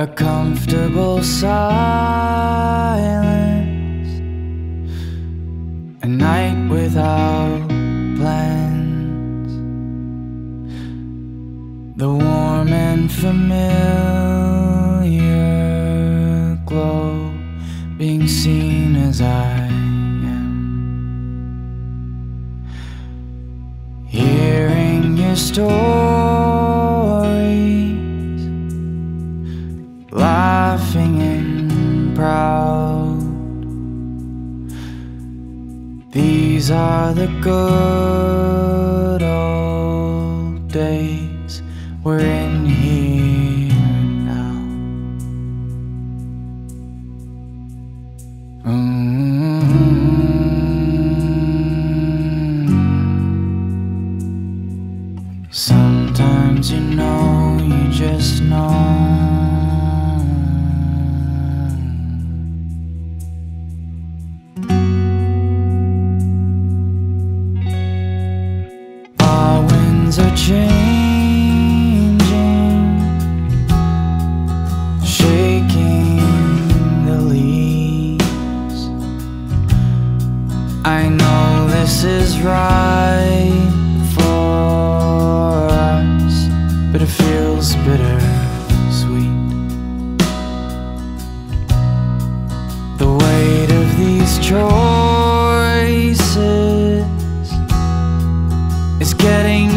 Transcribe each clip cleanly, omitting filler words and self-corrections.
A comfortable silence, a night without plans, the warm and familiar glow being seen as I am, hearing your stories, laughing and proud. These are the good old days we're in here now. Sometimes you know, you just know. Are changing, shaking the leaves. I know this is right for us, but it feels bittersweet. The weight of these choices is getting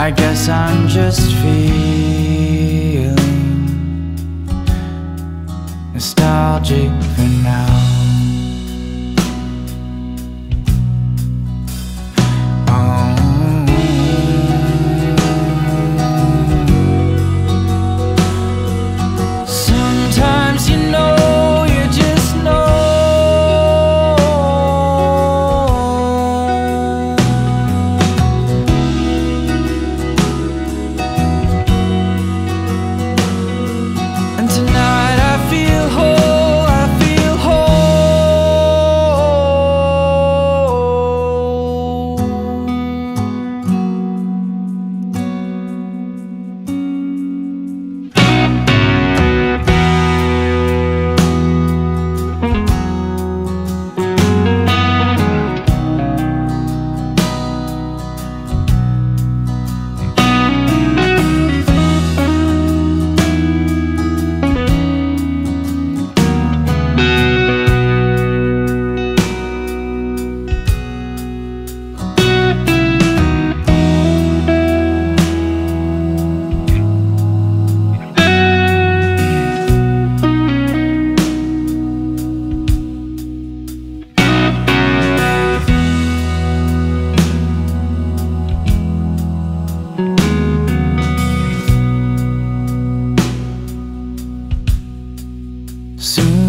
I guess I'm just feeling nostalgic for now. Sometimes you know, you just know. Soon